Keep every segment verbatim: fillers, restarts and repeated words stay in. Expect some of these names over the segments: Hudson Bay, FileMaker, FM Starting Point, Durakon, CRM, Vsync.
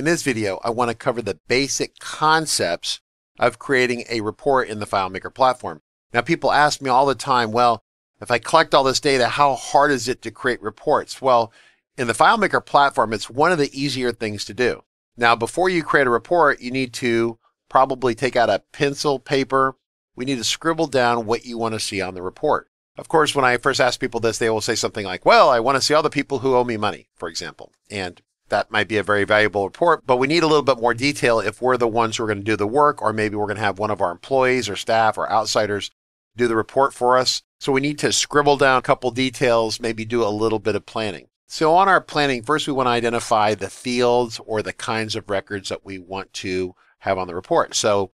In this video, I want to cover the basic concepts of creating a report in the FileMaker platform. Now, people ask me all the time, well, if I collect all this data, how hard is it to create reports? Well, in the FileMaker platform, it's one of the easier things to do. Now, before you create a report, you need to probably take out a pencil, paper. We need to scribble down what you want to see on the report. Of course, when I first ask people this, they will say something like, well, I want to see all the people who owe me money, for example. And that might be a very valuable report, but we need a little bit more detail if we're the ones who are going to do the work, or maybe we're going to have one of our employees or staff or outsiders do the report for us. So we need to scribble down a couple details, maybe do a little bit of planning. So on our planning, first we want to identify the fields or the kinds of records that we want to have on the report. So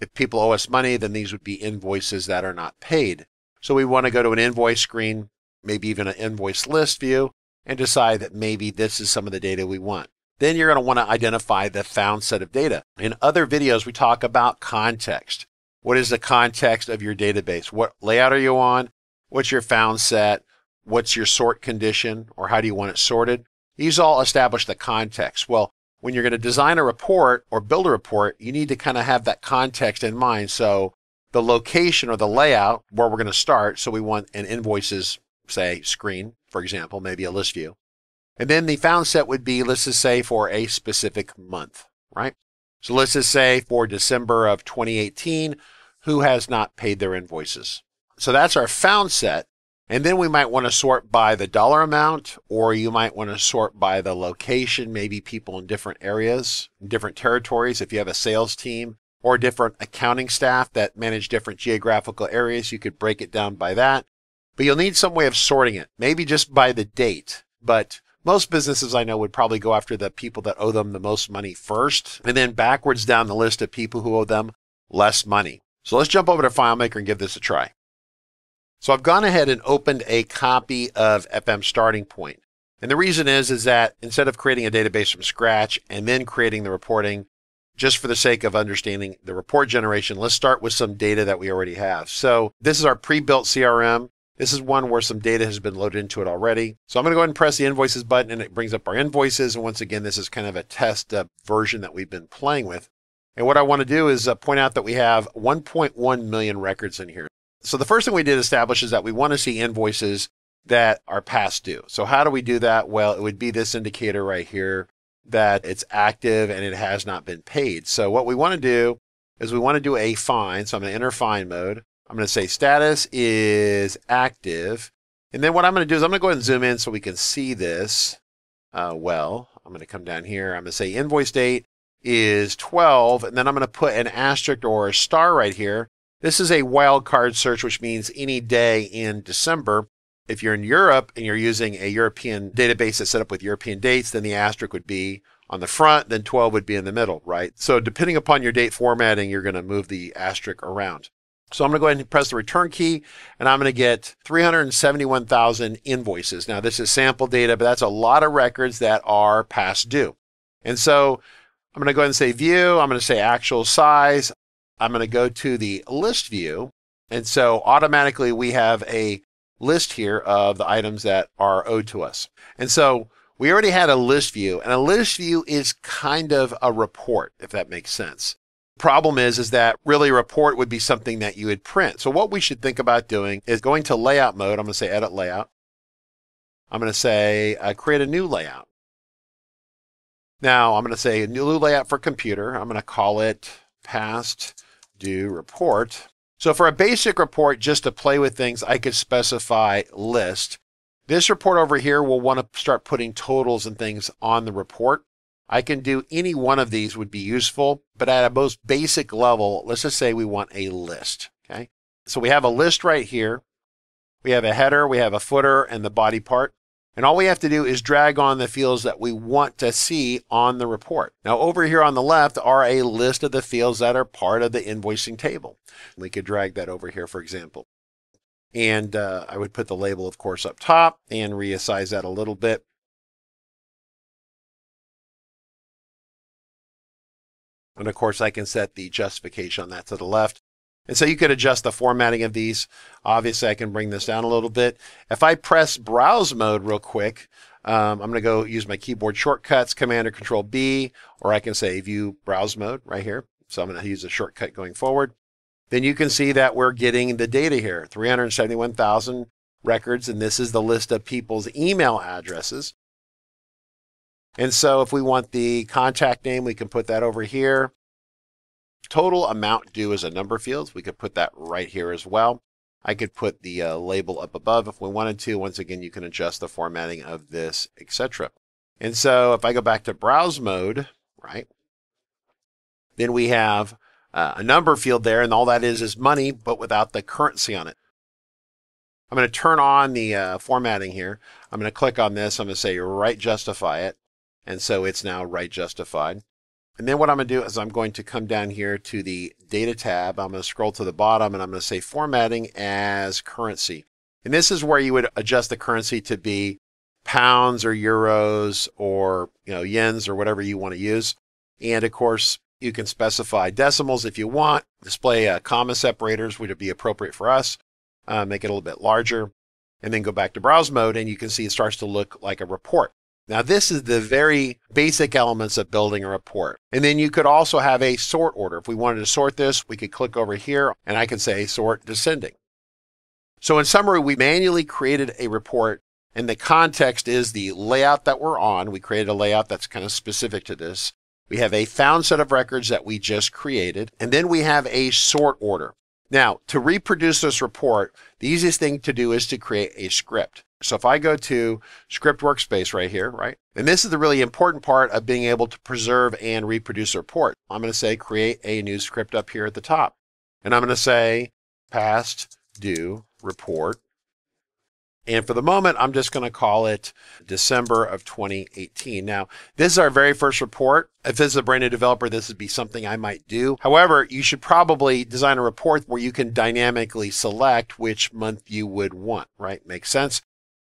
if people owe us money, then these would be invoices that are not paid. So we want to go to an invoice screen, maybe even an invoice list view, and decide that maybe this is some of the data we want. Then you're going to want to identify the found set of data. In other videos, we talk about context. What is the context of your database? What layout are you on? What's your found set? What's your sort condition? Or how do you want it sorted? These all establish the context. Well, when you're going to design a report or build a report, you need to kind of have that context in mind. So the location or the layout where we're going to start. So we want an invoices, say, screen, for example, maybe a list view. And then the found set would be, let's just say, for a specific month, right? So let's just say for December of twenty eighteen, who has not paid their invoices? So that's our found set. And then we might want to sort by the dollar amount, or you might want to sort by the location, maybe people in different areas, different territories. If you have a sales team or different accounting staff that manage different geographical areas, you could break it down by that. But you'll need some way of sorting it, maybe just by the date. But most businesses I know would probably go after the people that owe them the most money first, and then backwards down the list of people who owe them less money. So let's jump over to FileMaker and give this a try. So I've gone ahead and opened a copy of F M Starting Point. And the reason is, is that instead of creating a database from scratch and then creating the reporting, just for the sake of understanding the report generation, let's start with some data that we already have. So this is our pre-built C R M. This is one where some data has been loaded into it already. So I'm going to go ahead and press the invoices button and it brings up our invoices. And once again, this is kind of a test uh, version that we've been playing with. And what I want to do is uh, point out that we have one point one million records in here. So the first thing we did establish is that we want to see invoices that are past due. So how do we do that? Well, it would be this indicator right here that it's active and it has not been paid. So what we want to do is we want to do a find. So I'm going to enter find mode. I'm going to say status is active. And then what I'm going to do is I'm going to go ahead and zoom in so we can see this uh, well. I'm going to come down here. I'm going to say invoice date is twelve. And then I'm going to put an asterisk or a star right here. This is a wildcard search, which means any day in December. If you're in Europe and you're using a European database that's set up with European dates, then the asterisk would be on the front, then twelve would be in the middle, right? So depending upon your date formatting, you're going to move the asterisk around. So I'm going to go ahead and press the return key, and I'm going to get three hundred seventy-one thousand invoices. Now, this is sample data, but that's a lot of records that are past due. And so I'm going to go ahead and say view. I'm going to say actual size. I'm going to go to the list view. And so automatically we have a list here of the items that are owed to us. And so we already had a list view, and a list view is kind of a report, if that makes sense. Problem is, is that really a report would be something that you would print. So what we should think about doing is going to layout mode. I'm going to say edit layout. I'm going to say uh, create a new layout. Now I'm going to say a new layout for computer. I'm going to call it past due report. So for a basic report, just to play with things, I could specify list. This report over here will want to start putting totals and things on the report. I can do any one of these would be useful, but at a most basic level, let's just say we want a list. Okay. So we have a list right here. We have a header, we have a footer, and the body part. And all we have to do is drag on the fields that we want to see on the report. Now over here on the left are a list of the fields that are part of the invoicing table. We could drag that over here, for example. And uh, I would put the label, of course, up top and resize that a little bit. And of course, I can set the justification on that to the left. And so you could adjust the formatting of these. Obviously, I can bring this down a little bit. If I press browse mode real quick, Um, I'm going to go use my keyboard shortcuts, Command or Control B, or I can say View Browse Mode right here. So I'm going to use a shortcut going forward. Then you can see that we're getting the data here, three hundred seventy-one thousand records, and this is the list of people's email addresses. And so if we want the contact name, we can put that over here. Total amount due is a number field. We could put that right here as well. I could put the uh, label up above if we wanted to. Once again, you can adjust the formatting of this, et cetera. And so if I go back to browse mode, right, then we have uh, a number field there, and all that is is money, but without the currency on it. I'm going to turn on the uh, formatting here. I'm going to click on this. I'm going to say right justify it. And so it's now right justified. And then what I'm going to do is I'm going to come down here to the data tab. I'm going to scroll to the bottom and I'm going to say formatting as currency. And this is where you would adjust the currency to be pounds or euros or, you know, yens or whatever you want to use. And of course, you can specify decimals if you want, display uh, comma separators, which would be appropriate for us, uh, make it a little bit larger, and then go back to browse mode. And you can see it starts to look like a report. Now, this is the very basic elements of building a report. And then you could also have a sort order. If we wanted to sort this, we could click over here and I can say sort descending. So in summary, we manually created a report and the context is the layout that we're on. We created a layout that's kind of specific to this. We have a found set of records that we just created, and then we have a sort order. Now, to reproduce this report, the easiest thing to do is to create a script. So if I go to script workspace right here, right? And this is the really important part of being able to preserve and reproduce a report. I'm going to say create a new script up here at the top. And I'm going to say past due report. And for the moment, I'm just going to call it December of twenty eighteen. Now, this is our very first report. If this is a brand new developer, this would be something I might do. However, you should probably design a report where you can dynamically select which month you would want, right? Makes sense.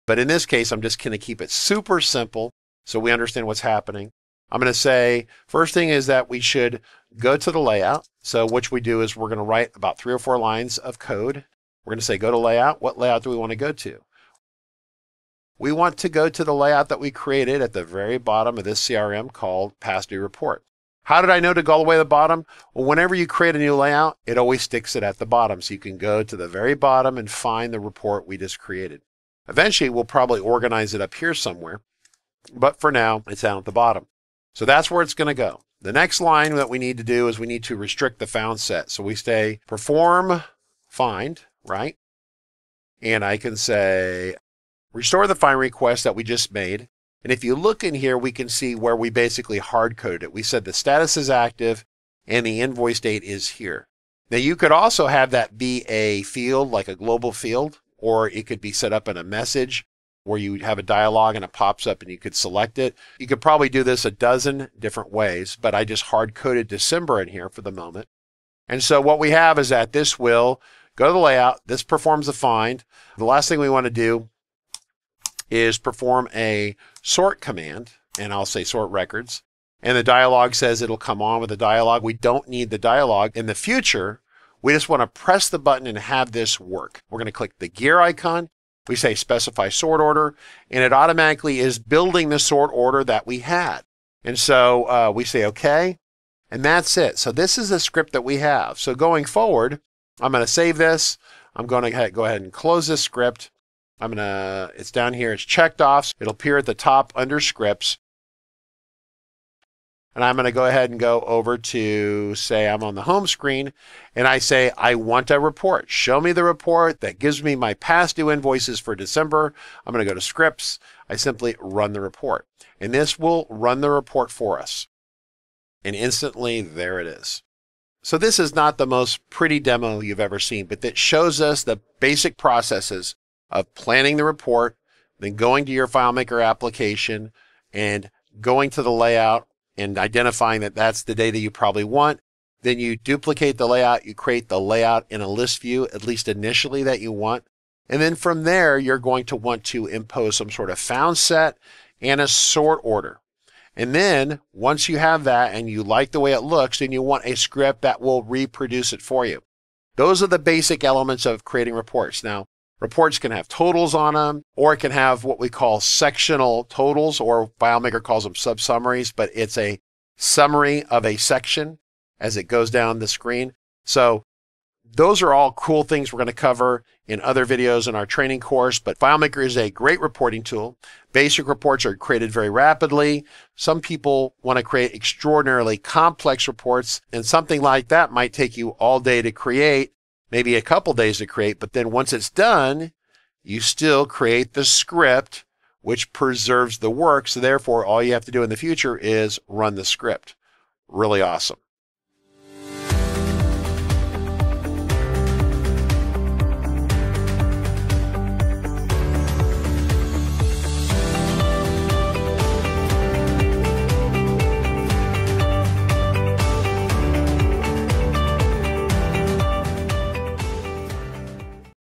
But in this case, I'm just going to keep it super simple so we understand what's happening. I'm going to say, first thing is that we should go to the layout. So what we do is we're going to write about three or four lines of code. We're going to say, go to layout. What layout do we want to go to? We want to go to the layout that we created at the very bottom of this C R M called Past Due Report. How did I know to go all the way to the bottom? Well, whenever you create a new layout, it always sticks it at the bottom. So you can go to the very bottom and find the report we just created. Eventually, we'll probably organize it up here somewhere. But for now, it's down at the bottom. So that's where it's going to go. The next line that we need to do is we need to restrict the found set. So we say perform find, right? And I can say restore the find request that we just made. And if you look in here, we can see where we basically hard coded it. We said the status is active and the invoice date is here. Now you could also have that be a field, like a global field, or it could be set up in a message where you have a dialogue and it pops up and you could select it. You could probably do this a dozen different ways, but I just hard coded December in here for the moment. And so what we have is that this will go to the layout. This performs a find. The last thing we want to do is perform a sort command, and I'll say sort records. And the dialog says it'll come on with the dialog. We don't need the dialog in the future. We just want to press the button and have this work. We're going to click the gear icon. We say specify sort order, and it automatically is building the sort order that we had. And so uh, we say okay, and that's it. So this is the script that we have. So going forward, I'm going to save this. I'm going to go ahead and close this script. I'm going to, it's down here, it's checked off. It'll appear at the top under scripts. And I'm going to go ahead and go over to, say I'm on the home screen, and I say, I want a report. Show me the report that gives me my past due invoices for December. I'm going to go to scripts. I simply run the report. And this will run the report for us. And instantly, there it is. So this is not the most pretty demo you've ever seen, but it shows us the basic processes of planning the report, then going to your FileMaker application, and going to the layout, and identifying that that's the data you probably want. Then you duplicate the layout, you create the layout in a list view, at least initially that you want. And then from there, you're going to want to impose some sort of found set and a sort order. And then once you have that and you like the way it looks, then you want a script that will reproduce it for you. Those are the basic elements of creating reports. Now, Reports can have totals on them, or it can have what we call sectional totals, or FileMaker calls them sub-summaries, but it's a summary of a section as it goes down the screen. So those are all cool things we're going to cover in other videos in our training course, but FileMaker is a great reporting tool. Basic reports are created very rapidly. Some people want to create extraordinarily complex reports, and something like that might take you all day to create, maybe a couple days to create, but then once it's done, you still create the script, which preserves the work. So therefore, all you have to do in the future is run the script. Really awesome.